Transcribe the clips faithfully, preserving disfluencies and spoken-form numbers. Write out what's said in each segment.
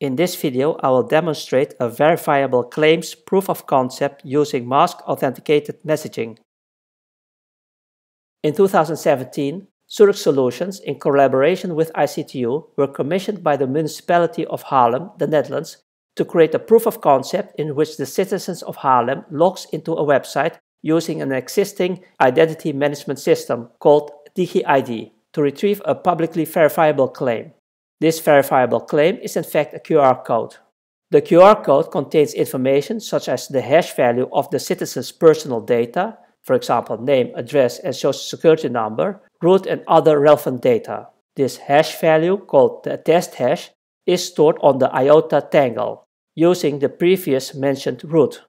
In this video, I will demonstrate a verifiable claims proof of concept using Masked Authenticated Messaging. In two thousand seventeen, Xurux Solutions, in collaboration with I C T U, were commissioned by the municipality of Haarlem, the Netherlands, to create a proof of concept in which the citizens of Haarlem logs into a website using an existing identity management system called DigID to retrieve a publicly verifiable claim. This verifiable claim is in fact a Q R code. The Q R code contains information such as the hash value of the citizen's personal data, for example name, address and social security number, root and other relevant data. This hash value, called the test hash, is stored on the IOTA tangle, using the previous mentioned root.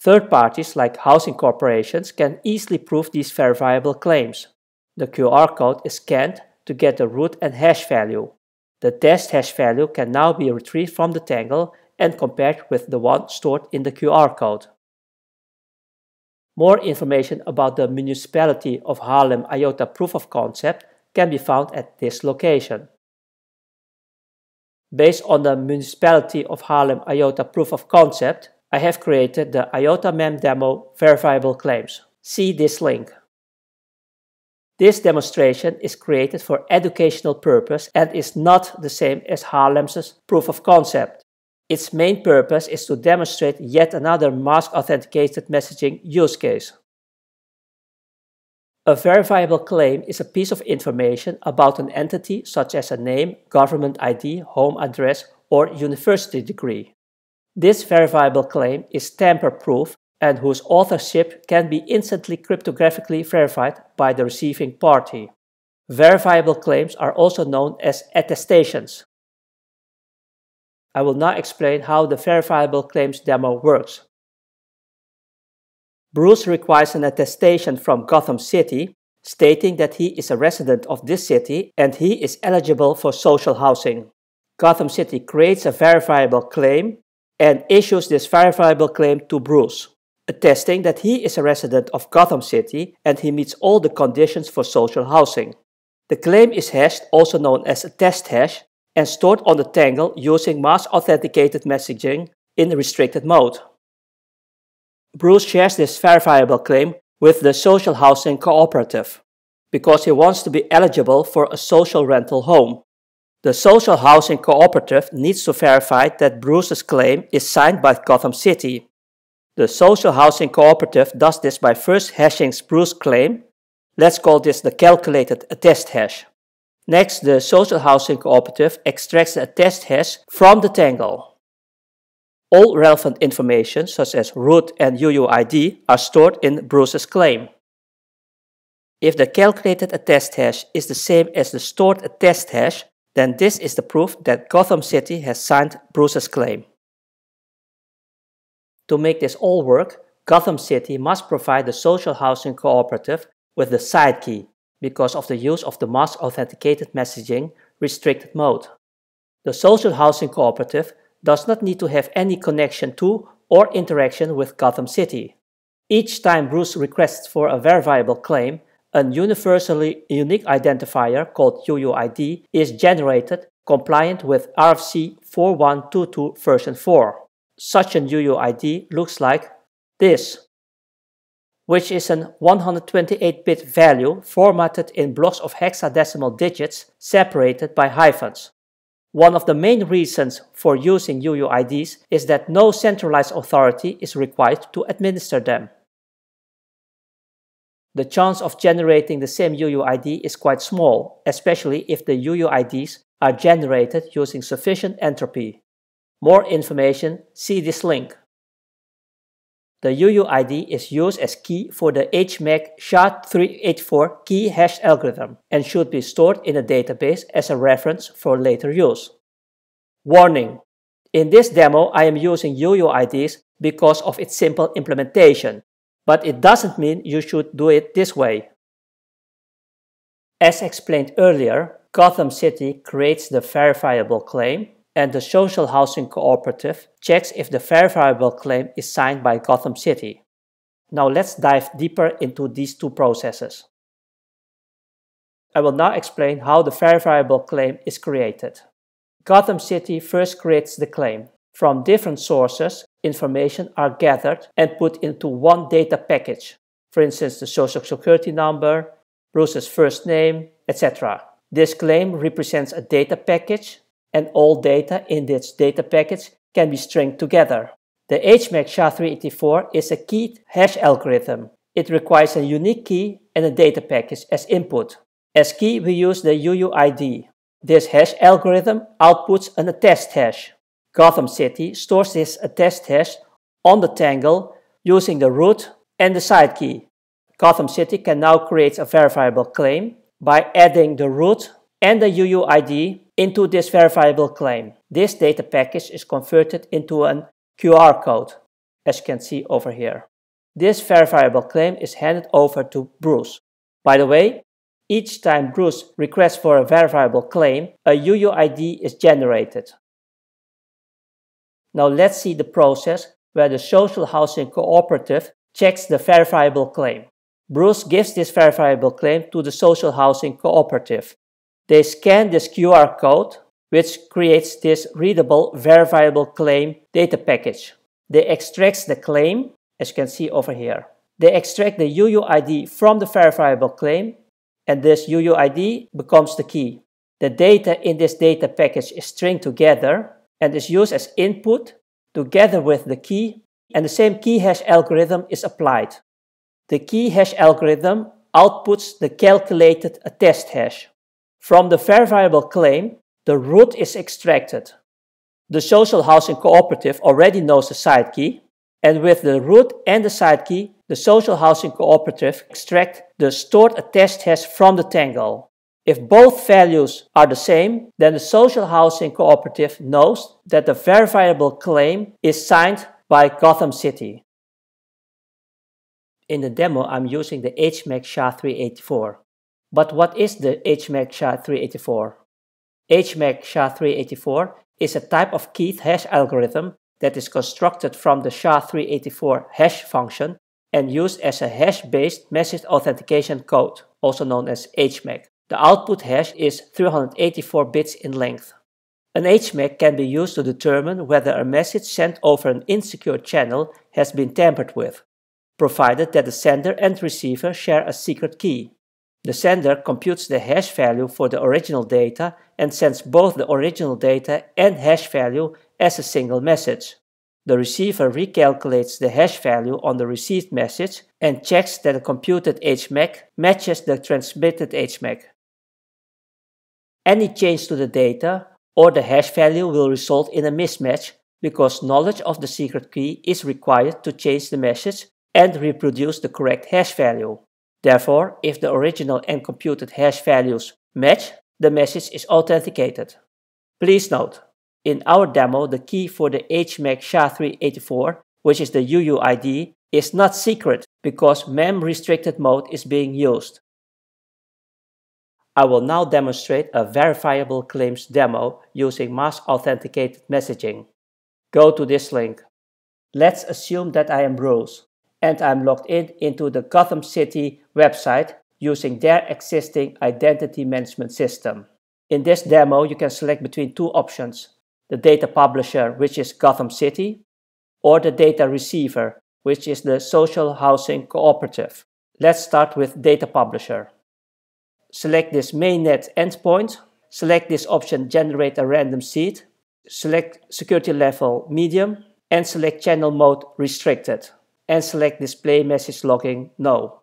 Third parties like housing corporations can easily prove these verifiable claims. The Q R code is scanned to get the root and hash value. The test hash value can now be retrieved from the tangle and compared with the one stored in the Q R code. More information about the municipality of Haarlem IOTA proof of concept can be found at this location. Based on the municipality of Haarlem IOTA proof of concept, I have created the IOTA MAM demo verifiable claims. See this link. This demonstration is created for educational purpose and is not the same as Haarlem's proof of concept. Its main purpose is to demonstrate yet another masked authenticated messaging use case. A verifiable claim is a piece of information about an entity such as a name, government I D, home address or university degree. This verifiable claim is tamper-proof and whose authorship can be instantly cryptographically verified by the receiving party. Verifiable claims are also known as attestations. I will now explain how the verifiable claims demo works. Bruce requires an attestation from Gotham City stating that he is a resident of this city and he is eligible for social housing. Gotham City creates a verifiable claim and issues this verifiable claim to Bruce, attesting that he is a resident of Gotham City and he meets all the conditions for social housing. The claim is hashed, also known as a test hash, and stored on the Tangle using mass authenticated messaging in restricted mode. Bruce shares this verifiable claim with the Social Housing Cooperative because he wants to be eligible for a social rental home. The Social Housing Cooperative needs to verify that Bruce's claim is signed by Gotham City. The Social Housing Cooperative does this by first hashing Bruce's claim. Let's call this the calculated attest hash. Next, the Social Housing Cooperative extracts the attest hash from the Tangle. All relevant information, such as root and U U I D, are stored in Bruce's claim. If the calculated attest hash is the same as the stored attest hash, then this is the proof that Gotham City has signed Bruce's claim. To make this all work, Gotham City must provide the Social Housing Cooperative with the side key because of the use of the masked authenticated messaging restricted mode. The Social Housing Cooperative does not need to have any connection to or interaction with Gotham City. Each time Bruce requests for a verifiable claim, a universally unique identifier called U U I D is generated compliant with R F C four one two two version four. Such an U U I D looks like this, which is a one hundred twenty-eight bit value formatted in blocks of hexadecimal digits separated by hyphens. One of the main reasons for using U U I Ds is that no centralized authority is required to administer them. The chance of generating the same U U I D is quite small, especially if the U U I Ds are generated using sufficient entropy. More information, see this link. The U U I D is used as key for the H M A C S H A three eighty-four key hash algorithm and should be stored in a database as a reference for later use. Warning: in this demo I am using U U I Ds because of its simple implementation, but it doesn't mean you should do it this way. As explained earlier, Gotham City creates the verifiable claim and the Social Housing Cooperative checks if the verifiable claim is signed by Gotham City. Now let's dive deeper into these two processes. I will now explain how the verifiable claim is created. Gotham City first creates the claim. From different sources, information are gathered and put into one data package. For instance, the social security number, Bruce's first name, et cetera. This claim represents a data package, and all data in this data package can be stringed together. The H M A C S H A three eighty-four is a keyed hash algorithm. It requires a unique key and a data package as input. As key, we use the U U I D. This hash algorithm outputs an attest hash. Gotham City stores this attest hash on the tangle using the root and the side key. Gotham City can now create a verifiable claim by adding the root and the U U I D into this verifiable claim. This data package is converted into an Q R code, as you can see over here. This verifiable claim is handed over to Bruce. By the way, each time Bruce requests for a verifiable claim, a U U I D is generated. Now let's see the process where the Social Housing Cooperative checks the verifiable claim. Bruce gives this verifiable claim to the Social Housing Cooperative. They scan this Q R code, which creates this readable verifiable claim data package. They extract the claim, as you can see over here. They extract the U U I D from the verifiable claim, and this U U I D becomes the key. The data in this data package is stringed together and is used as input together with the key, and the same key hash algorithm is applied. The key hash algorithm outputs the calculated attest hash. From the verifiable claim, the root is extracted. The Social Housing Cooperative already knows the side key, and with the root and the side key, the Social Housing Cooperative extracts the stored attest hash from the tangle. If both values are the same, then the Social Housing Cooperative knows that the verifiable claim is signed by Gotham City. In the demo, I'm using the H M A C S H A three eighty-four. But what is the H M A C S H A three eighty-four? H M A C S H A three eighty-four is a type of keyed hash algorithm that is constructed from the S H A three eighty-four hash function and used as a hash-based message authentication code, also known as H M A C. The output hash is three hundred eighty-four bits in length. An H M A C can be used to determine whether a message sent over an insecure channel has been tampered with, provided that the sender and receiver share a secret key. The sender computes the hash value for the original data and sends both the original data and hash value as a single message. The receiver recalculates the hash value on the received message and checks that the computed H M A C matches the transmitted H M A C. Any change to the data or the hash value will result in a mismatch because knowledge of the secret key is required to change the message and reproduce the correct hash value. Therefore, if the original and computed hash values match, the message is authenticated. Please note, in our demo, the key for the H M A C S H A three eighty-four, which is the U U I D, is not secret because M A M restricted mode is being used. I will now demonstrate a verifiable claims demo using Masked Authenticated Messaging. Go to this link. Let's assume that I am Bruce, and I'm logged in into the Gotham City website using their existing identity management system. In this demo, you can select between two options: the data publisher, which is Gotham City, or the data receiver, which is the Social Housing Cooperative. Let's start with data publisher. Select this mainnet endpoint, select this option generate a random seed, select security level medium, and select channel mode restricted, and select display message logging no.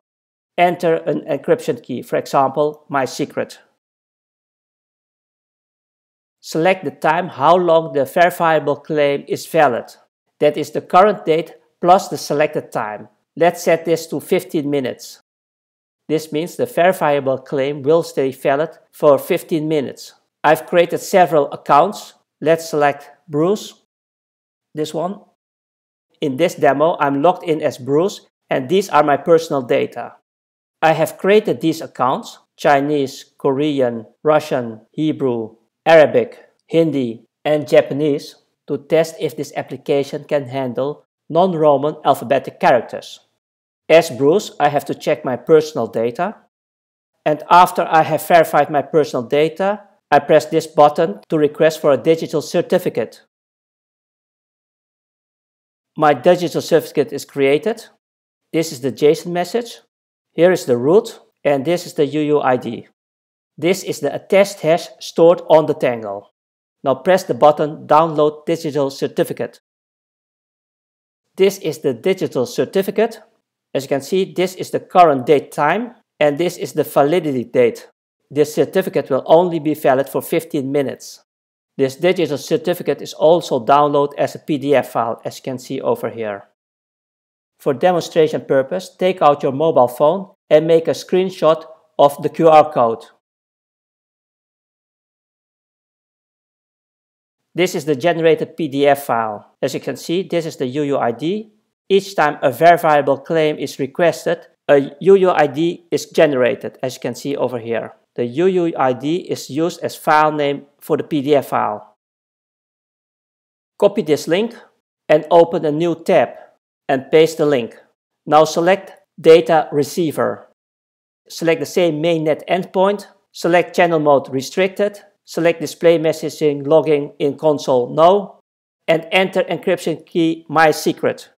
Enter an encryption key, for example, my secret. Select the time how long the verifiable claim is valid. That is the current date plus the selected time. Let's set this to fifteen minutes. This means the verifiable claim will stay valid for fifteen minutes. I've created several accounts. Let's select Bruce, this one. In this demo, I'm logged in as Bruce, and these are my personal data. I have created these accounts: Chinese, Korean, Russian, Hebrew, Arabic, Hindi, and Japanese, to test if this application can handle non-Roman alphabetic characters. As Bruce, I have to check my personal data, and after I have verified my personal data, I press this button to request for a digital certificate. My digital certificate is created. This is the JSON message. Here is the root, and this is the U U I D. This is the attest hash stored on the Tangle. Now press the button Download Digital Certificate. This is the digital certificate. As you can see, this is the current date time, and this is the validity date. This certificate will only be valid for fifteen minutes. This digital certificate is also downloaded as a P D F file, as you can see over here. For demonstration purpose, take out your mobile phone and make a screenshot of the Q R code. This is the generated P D F file. As you can see, this is the U U I D. Each time a verifiable claim is requested, a U U I D is generated, as you can see over here. The U U I D is used as file name for the P D F file. Copy this link and open a new tab and paste the link. Now select Data Receiver. Select the same mainnet endpoint. Select Channel Mode Restricted. Select Display Messaging Logging in Console No. And enter encryption key MySecret.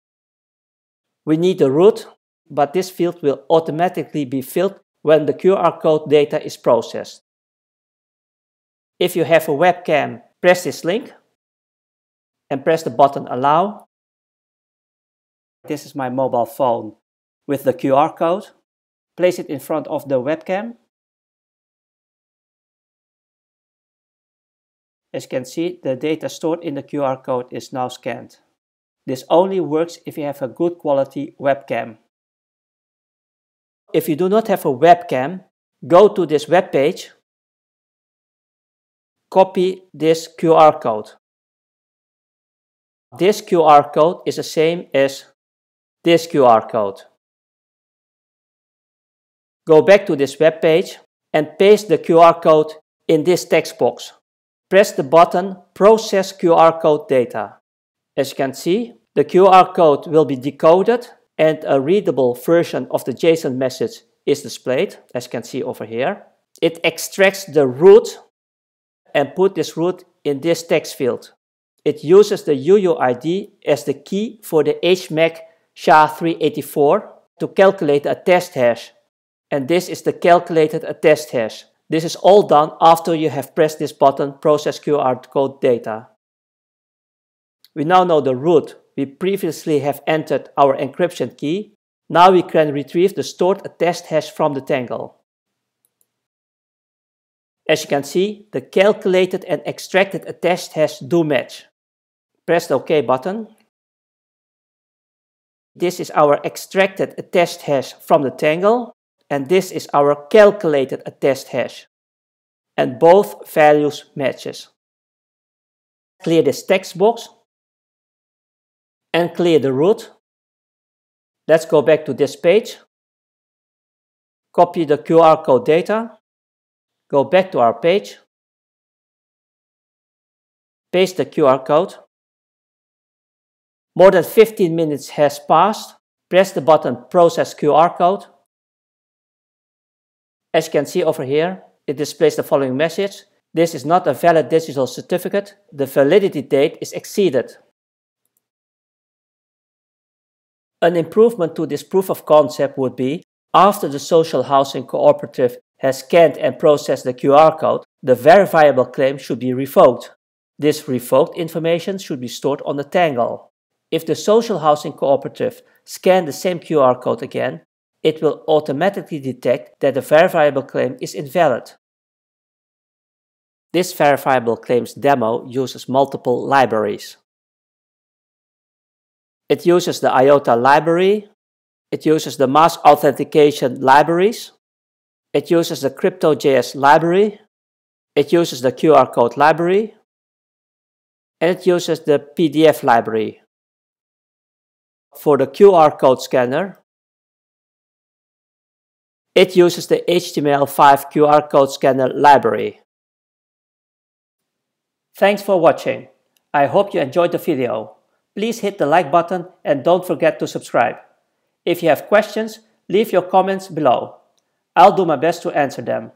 We need the root, but this field will automatically be filled when the Q R code data is processed. If you have a webcam, press this link and press the button Allow. This is my mobile phone with the Q R code. Place it in front of the webcam. As you can see, the data stored in the Q R code is now scanned. This only works if you have a good quality webcam. If you do not have a webcam, go to this web page, copy this Q R code. This Q R code is the same as this Q R code. Go back to this web page and paste the Q R code in this text box. Press the button Process Q R code data. As you can see, the Q R code will be decoded and a readable version of the JSON message is displayed, as you can see over here. It extracts the root and put this root in this text field. It uses the U U I D as the key for the H M A C S H A three eighty-four to calculate the attest hash. And this is the calculated attest hash. This is all done after you have pressed this button Process Q R code data. We now know the root. We previously have entered our encryption key. Now we can retrieve the stored attest hash from the Tangle. As you can see, the calculated and extracted attest hash do match. Press the OK button. This is our extracted attest hash from the Tangle, and this is our calculated attest hash. And both values matches. Clear this text box and clear the root. Let's go back to this page. Copy the Q R code data. Go back to our page. Paste the Q R code. More than fifteen minutes has passed. Press the button Process Q R code. As you can see over here, it displays the following message. This is not a valid digital certificate. The validity date is exceeded. An improvement to this proof of concept would be, after the Social Housing Cooperative has scanned and processed the Q R code, the verifiable claim should be revoked. This revoked information should be stored on the Tangle. If the Social Housing Cooperative scans the same Q R code again, it will automatically detect that the verifiable claim is invalid. This verifiable claims demo uses multiple libraries. It uses the IOTA library, it uses the Masked Authentication libraries, it uses the Crypto.js library, it uses the Q R code library, and it uses the P D F library. For the Q R code scanner, it uses the H T M L five Q R code scanner library. Thanks for watching. I hope you enjoyed the video. Please hit the like button and don't forget to subscribe. If you have questions, leave your comments below. I'll do my best to answer them.